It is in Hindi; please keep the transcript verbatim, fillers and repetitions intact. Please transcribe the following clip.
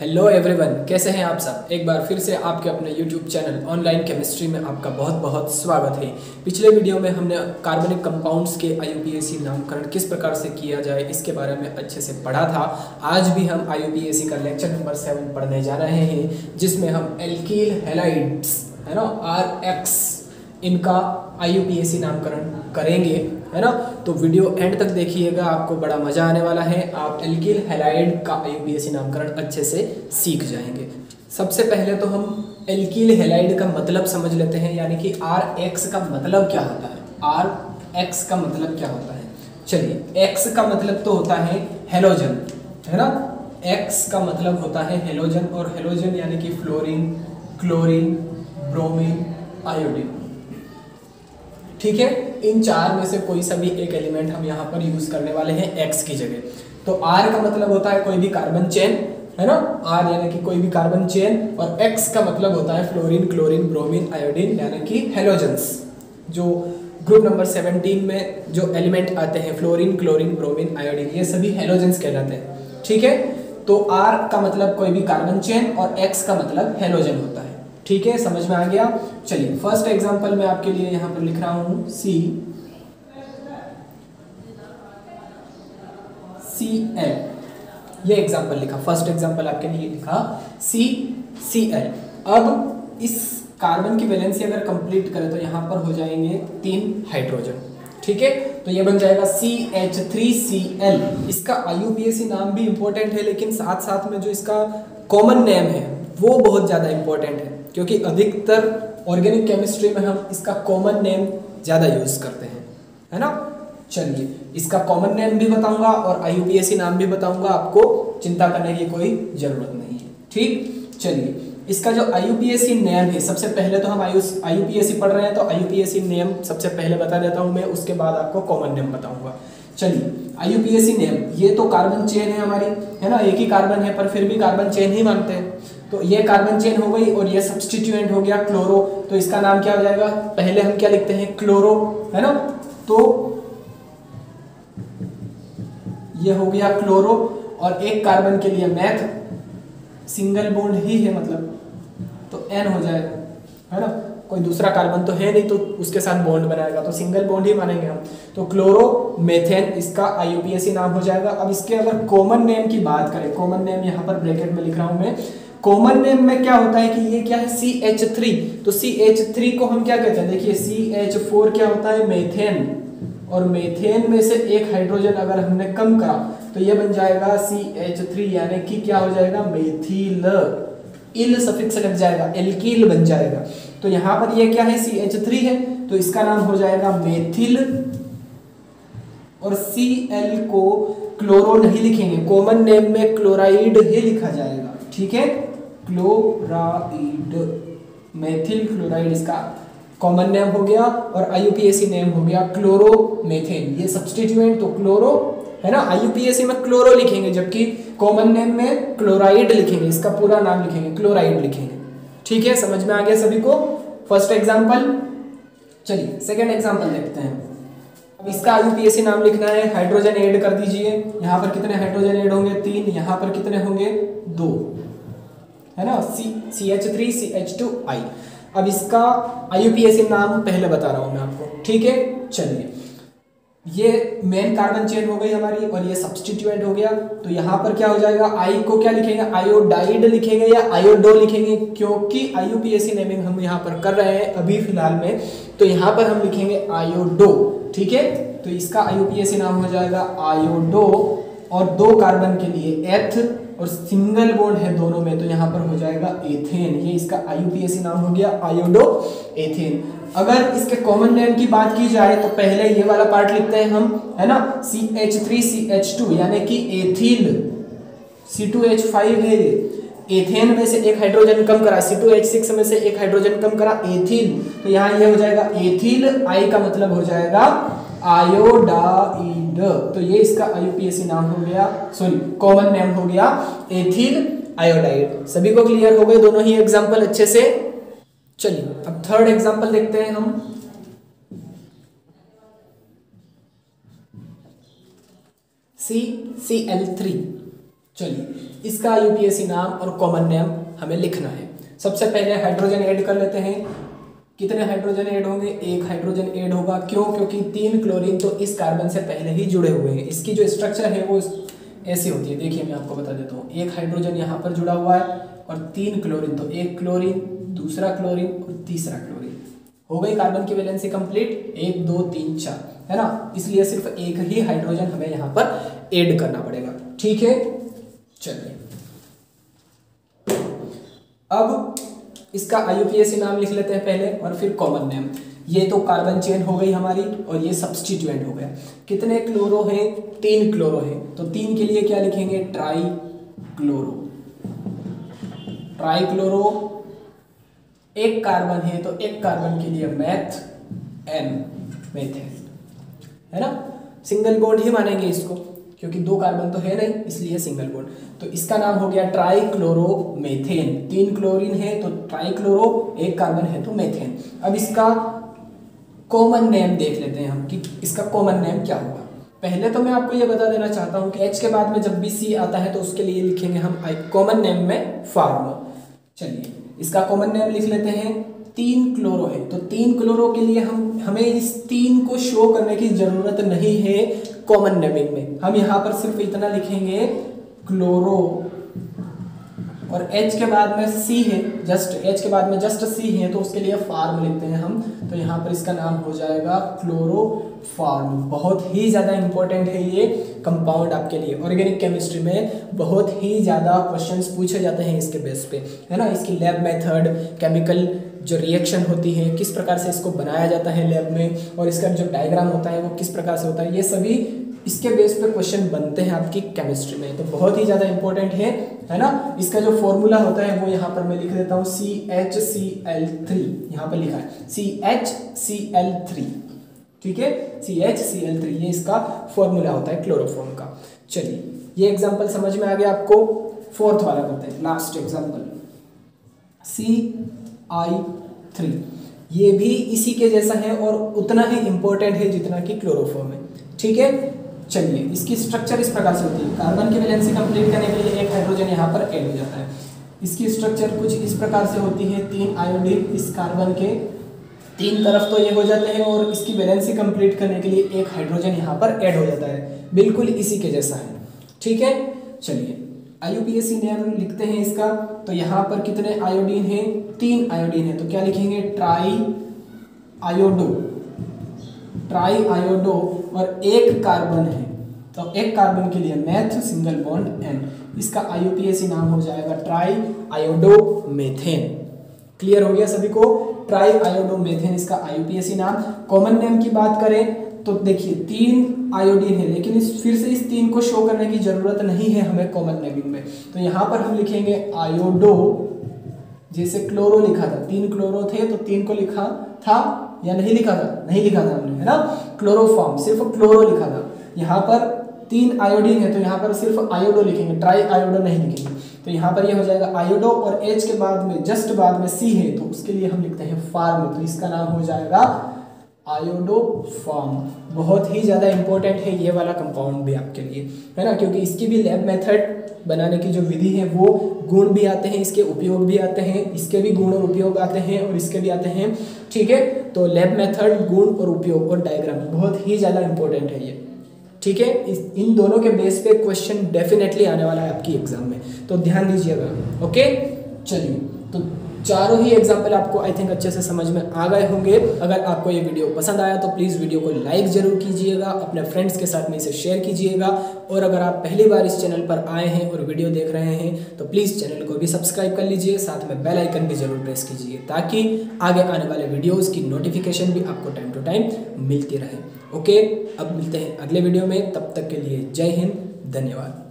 हेलो एवरीवन, कैसे हैं आप सब। एक बार फिर से आपके अपने यूट्यूब चैनल ऑनलाइन केमिस्ट्री में आपका बहुत बहुत स्वागत है। पिछले वीडियो में हमने कार्बनिक कंपाउंड्स के आईयूपीएसी नामकरण किस प्रकार से किया जाए इसके बारे में अच्छे से पढ़ा था। आज भी हम आईयूपीएसी का लेक्चर नंबर सेवन पढ़ने जा रहे हैं, जिसमें हम एल्कील हैलाइड्स है ना आर एक्स इनका आईयूपीएसी नामकरण करेंगे, है ना। तो वीडियो एंड तक देखिएगा, आपको बड़ा मज़ा आने वाला है। आप एल्किल हैलाइड का आईयूपीएसी नामकरण अच्छे से सीख जाएंगे। सबसे पहले तो हम एल्किल हैलाइड का मतलब समझ लेते हैं, यानी कि आर एक्स का मतलब क्या होता है। आर एक्स का मतलब क्या होता है, चलिए। एक्स का मतलब तो होता है हेलोजन, है ना। एक्स का मतलब होता है हेलोजन, और हेलोजन यानी कि फ्लोरीन, क्लोरीन, ब्रोमीन, आयोडीन, ठीक है। इन चार में से कोई सा भी एक एलिमेंट हम यहाँ पर यूज करने वाले हैं एक्स की जगह। तो आर का मतलब होता है कोई भी कार्बन चेन, है ना। आर यानी कि कोई भी कार्बन चेन, और एक्स का मतलब होता है फ्लोरीन, क्लोरीन, ब्रोमीन, आयोडीन, यानी कि हेलोजन्स। जो ग्रुप नंबर सेवनटीन में जो एलिमेंट आते हैं फ्लोरीन, क्लोरीन, ब्रोमीन, आयोडीन, ये सभी हेलोजन्स कहलाते हैं, ठीक है। तो आर का मतलब कोई भी कार्बन चेन और एक्स का मतलब हेलोजन होता है, ठीक है। समझ में आ गया। चलिए फर्स्ट एग्जांपल मैं आपके लिए यहां पर लिख रहा हूं सी सी एल। ये एग्जांपल लिखा, फर्स्ट एग्जांपल आपके लिए लिखा सी सी एल। अब इस कार्बन की वैलेंसी अगर कंप्लीट करें तो यहां पर हो जाएंगे तीन हाइड्रोजन, ठीक है। तो ये बन जाएगा C H three C L. इसका आईयूपीएसी नाम भी इंपॉर्टेंट है, लेकिन साथ साथ में जो इसका कॉमन नेम है वो बहुत ज़्यादा इंपॉर्टेंट है, क्योंकि अधिकतर ऑर्गेनिक केमिस्ट्री में हम इसका कॉमन नेम ज़्यादा यूज़ करते हैं, है ना। चलिए इसका कॉमन नेम भी बताऊंगा और आईयूपीएसी नाम भी बताऊंगा, आपको चिंता करने की कोई ज़रूरत नहीं है, ठीक। चलिए इसका जो आईयूपीएसी नेम है, सबसे पहले तो हम आयु आईयूपीएसी पढ़ रहे हैं, तो आईयूपीएसी नेम सबसे पहले बता देता हूँ मैं, उसके बाद आपको कॉमन नेम बताऊँगा। चलिए आईयूपीएसी नेम, ये तो कार्बन चेन है हमारी, है ना। एक ही कार्बन है पर फिर भी कार्बन चेन ही मानते हैं। तो ये कार्बन चेन हो गई और ये सब्सटीट्यूएंट हो गया क्लोरो, तो इसका नाम क्या हो जाएगा। पहले हम क्या लिखते हैं, क्लोरो, है ना। तो ये हो गया क्लोरो, और एक कार्बन के लिए मैथ सिंगल बॉन्ड ही है, मतलब तो एन हो जाएगा, है ना। कोई दूसरा कार्बन तो है नहीं, तो उसके साथ बॉन्ड बनाएगा, तो सिंगल बॉन्ड ही मानेंगे हम। तो क्लोरो मेथेन इसका आईयूपीएसी नाम हो जाएगा। अब इसके अगर कॉमन नेम की बात करें, कॉमन नेम यहाँ पर ब्रैकेट में लिख रहा हूँ मैं। कॉमन नेम में क्या होता है कि ये क्या है सी एच थ्री, तो सी एच थ्री को हम क्या कहते हैं, देखिए सी एच फोर क्या होता है मेथेन, और मेथेन में से एक हाइड्रोजन अगर हमने कम करा तो ये बन जाएगा सी एच थ्री, यानी कि क्या हो जाएगा मेथिल, इल सफिक्स लग जाएगा, एल्कील बन जाएगा। तो यहाँ पर ये क्या है सी एच थ्री है, तो इसका नाम हो जाएगा मेथिल। और सी एल को क्लोरो नहीं लिखेंगे, कॉमन नेम में क्लोराइड ही लिखा जाएगा, ठीक है। क्लोराइड, मेथिल क्लोराइड इसका कॉमन नेम हो गया, और आईयूपीएसी नेम हो गया क्लोरो मेथेन। ये सब्सटीट्यूएंट, तो क्लोरो, है ना। आईयूपीएसी में क्लोरो लिखेंगे, जबकि कॉमन नेम में क्लोराइड लिखेंगे, इसका पूरा नाम लिखेंगे, क्लोराइड लिखेंगे, ठीक है। समझ में आ गया सभी को, फर्स्ट एग्जाम्पल। चलिए सेकेंड एग्जाम्पल देखते हैं। अब इसका आईयूपीएसी नाम लिखना है, हाइड्रोजन ऐड कर दीजिए। यहाँ पर कितने हाइड्रोजन ऐड होंगे, तीन। यहाँ पर कितने होंगे, दो, है ना। C H three C H two I. अब इसका आईयूपीएसी नाम पहले बता रहा हूँ मैं आपको, ठीक है। चलिए ये मेन कार्बन चेन हो गई हमारी, और ये सब्सटीट्यूएंट हो गया, तो यहाँ पर क्या हो जाएगा, आई को क्या लिखेंगे, आयोडाइड लिखेंगे या आयोडो लिखेंगे, क्योंकि आईयूपीएसी नेमिंग हम यहाँ पर कर रहे हैं अभी फिलहाल में, तो यहाँ पर हम लिखेंगे आयोडो, ठीक है। तो इसका आईयूपीएसी नाम हो जाएगा आयोडो, और दो कार्बन के लिए एथ, और सिंगल बॉन्ड है दोनों में, तो यहाँ पर हो जाएगा एथेन। ये इसका आईयूपीएसी नाम हो गया आयोडो एथेन। अगर इसके कॉमन नेम की बात की जाए तो पहले ये वाला पार्ट लिखते हैं हम, है ना, C H three C H two, यानी कि ethyl, C two H five है ये। एथेन में से एक हाइड्रोजन कम करा, सी टू एच सिक्स में से एक हाइड्रोजन कम करा एथिल, तो यहाँ ये हो जाएगा एथिल। आई का मतलब हो जाएगा आयोडाइड, तो ये इसका आईयूपीएसी नाम हो गया, सॉरी कॉमन नेम हो गया एथिल आयोडाइड। सभी को क्लियर हो गए दोनों ही एग्जाम्पल अच्छे से। चलिए अब थर्ड एग्जाम्पल देखते हैं हम। सी सी एल थ्री, चलिए इसका यूपीएससी नाम और कॉमन नेम हमें लिखना है। सबसे पहले हाइड्रोजन ऐड कर लेते हैं। कितने हाइड्रोजन ऐड होंगे? एक हाइड्रोजन ऐड होगा। क्यों? क्योंकि तीन क्लोरीन तो इस कार्बन से पहले ही जुड़े हुए हैं। इसकी जो स्ट्रक्चर है वो ऐसी होती है, देखिए मैं आपको बता देता हूँ। एक हाइड्रोजन यहाँ पर जुड़ा हुआ है और तीन क्लोरीन, तो एक क्लोरीन, दूसरा क्लोरीन और तीसरा क्लोरीन। हो गई कार्बन की वैलेंसी कंप्लीट, एक दो तीन चार, है ना। इसलिए सिर्फ एक ही हाइड्रोजन हमें यहाँ पर ऐड करना पड़ेगा, ठीक है। चलिए अब इसका आईयूपीएसी नाम लिख लेते हैं पहले और फिर कॉमन नेम। ये तो कार्बन चेन हो गई हमारी और ये सब्स्टिट्यूएंट हो गया। कितने क्लोरो हैं? तीन क्लोरो हैं, तो तीन के लिए क्या लिखेंगे? Trichloro. ट्राई क्लोरो, एक कार्बन है तो एक कार्बन के लिए मैथ एन, मेथेन, है ना। सिंगल बॉन्ड ही मानेंगे इसको क्योंकि दो कार्बन तो है नहीं, इसलिए सिंगल बॉन्ड। तो इसका नाम हो गया ट्राई क्लोरो मेथेन। तीन क्लोरीन है तो ट्राई क्लोरो, एक कार्बन है तो मेथेन। अब इसका कॉमन नेम देख लेते हैं हम कि इसका कॉमन नेम क्या होगा। पहले तो मैं आपको ये बता देना चाहता हूँ कि एच के बाद में जब भी सी आता है तो उसके लिए लिखेंगे हम कॉमन नेम में फार्मा। चलिए इसका कॉमन नेम लिख लेते हैं। तीन क्लोरो है तो तीन क्लोरो के लिए हम हमें इस तीन को शो करने की जरूरत नहीं है कॉमन नेमिंग में। हम यहाँ पर सिर्फ इतना लिखेंगे क्लोरो, और H के बाद में C है, जस्ट H के बाद में जस्ट C है तो उसके लिए फार्म लिखते हैं हम। तो यहाँ पर इसका नाम हो जाएगा क्लोरो फार्म। बहुत ही ज़्यादा इम्पोर्टेंट है ये कंपाउंड आपके लिए। ऑर्गेनिक केमिस्ट्री में बहुत ही ज़्यादा क्वेश्चंस पूछे जाते हैं इसके बेस पे, है ना। इसकी लैब मेथड, केमिकल जो रिएक्शन होती है, किस प्रकार से इसको बनाया जाता है लैब में, और इसका जो डायग्राम होता है वो किस प्रकार से होता है, ये सभी इसके बेस पे क्वेश्चन बनते हैं आपकी केमिस्ट्री में। तो बहुत ही ज़्यादा इंपॉर्टेंट है, है ना। इसका जो फॉर्मूला होता है वो यहाँ पर मैं लिख देता हूँ, C H C L three, यहाँ पर लिखा है C H C L three, ठीक है। C H C L three ये इसका फॉर्मूला होता है क्लोरोफॉर्म का। चलिए ये एग्जाम्पल समझ में आ गया आपको। फोर्थ वाला करते हैं, last example, C I three. ये भी इसी के जैसा है और उतना ही इम्पोर्टेंट है जितना कि क्लोरोफॉर्म है, ठीक है। चलिए इसकी स्ट्रक्चर इस प्रकार से होती है। कार्बन की वैलेंसी कंप्लीट करने के लिए एक हाइड्रोजन यहाँ पर ऐड हो जाता है। इसकी स्ट्रक्चर कुछ इस प्रकार से होती है। तीन आयोडीन इस कार्बन के तीन तरफ तो ये हो जाते हैं, और इसकी वैलेंसी कंप्लीट करने के लिए एक हाइड्रोजन यहाँ पर ऐड हो जाता है, बिल्कुल इसी के जैसा है, ठीक है। चलिए आईयूपीएसी नेम लिखते हैं इसका। तो यहाँ पर कितने आयोडीन हैं? तीन आयोडीन हैं, तो क्या लिखेंगे? Try iodo. ट्राई आयोडो, और एक कार्बन है तो एक कार्बन के लिए मैथ, सिंगल बॉन्ड एन। इसका आईयूपीएसी नाम हो जाएगा ट्राई आयोडो मेथेन। क्लियर हो गया सभी को? ट्राई आयोडो मेथेन इसका आईयूपीएसी नाम। कॉमन नेम की बात करें तो देखिए तीन आयोडीन है, लेकिन इस फिर से इस तीन को शो करने की जरूरत नहीं है हमें कॉमन नेमिंग में। तो यहाँ पर हम लिखेंगे आयोडो, जैसे क्लोरो लिखा था। तीन क्लोरो थे तो तीन को लिखा था या नहीं लिखा था? नहीं लिखा था हमने, है ना। क्लोरोफॉर्म सिर्फ क्लोरो लिखा था। यहाँ पर तीन आयोडीन है तो यहाँ पर सिर्फ आयोडो लिखेंगे, ट्राई आयोडो नहीं लिखेंगे। तो यहाँ पर ये यह हो जाएगा आयोडो, और एच के बाद में जस्ट बाद में सी है तो उसके लिए हम लिखते हैं फार्म। तो इसका नाम हो जाएगा आयोडो फॉर्म। बहुत ही ज़्यादा इम्पोर्टेंट है ये वाला कंपाउंड भी आपके लिए, है ना, क्योंकि इसकी भी लैब मेथड बनाने की जो विधि है वो, गुण भी आते हैं इसके, उपयोग भी आते हैं, इसके भी गुण और उपयोग आते हैं और इसके भी आते हैं, ठीक है। तो लैब मेथड, गुण और उपयोग और डायग्राम बहुत ही ज़्यादा इम्पोर्टेंट है ये, ठीक है। इन दोनों के बेस पे क्वेश्चन डेफिनेटली आने वाला है आपकी एग्जाम में, तो ध्यान दीजिएगा, ओके। चलिए तो चारों ही एग्जाम्पल आपको आई थिंक अच्छे से समझ में आ गए होंगे। अगर आपको ये वीडियो पसंद आया तो प्लीज़ वीडियो को लाइक ज़रूर कीजिएगा, अपने फ्रेंड्स के साथ में इसे शेयर कीजिएगा, और अगर आप पहली बार इस चैनल पर आए हैं और वीडियो देख रहे हैं तो प्लीज़ चैनल को भी सब्सक्राइब कर लीजिए, साथ में बेल आइकन भी ज़रूर प्रेस कीजिए ताकि आगे आने वाले वीडियोज़ की नोटिफिकेशन भी आपको टाइम टू टाइम मिलती रहे, ओके। अब मिलते हैं अगले वीडियो में, तब तक के लिए जय हिंद, धन्यवाद।